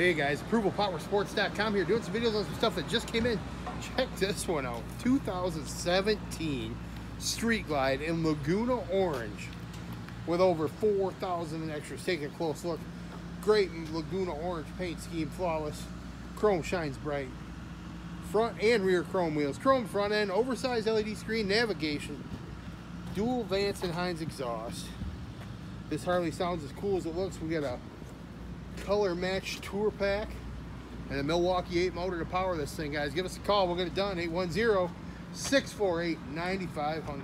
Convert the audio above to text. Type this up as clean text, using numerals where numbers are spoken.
Hey guys, ApprovalPowerSports.com here, doing some videos on some stuff that just came in. Check this one out, 2017 Street Glide in Laguna Orange with over 4,000 in extras. Take a close look. Great Laguna Orange paint scheme, flawless. Chrome shines bright. Front and rear chrome wheels, chrome front end, oversized LED screen, navigation, dual Vance and Hines exhaust. This Harley sounds as cool as it looks. We got a color match tour pack and a Milwaukee 8 motor to power this thing. Guys, give us a call, we'll get it done. 810-648-9500.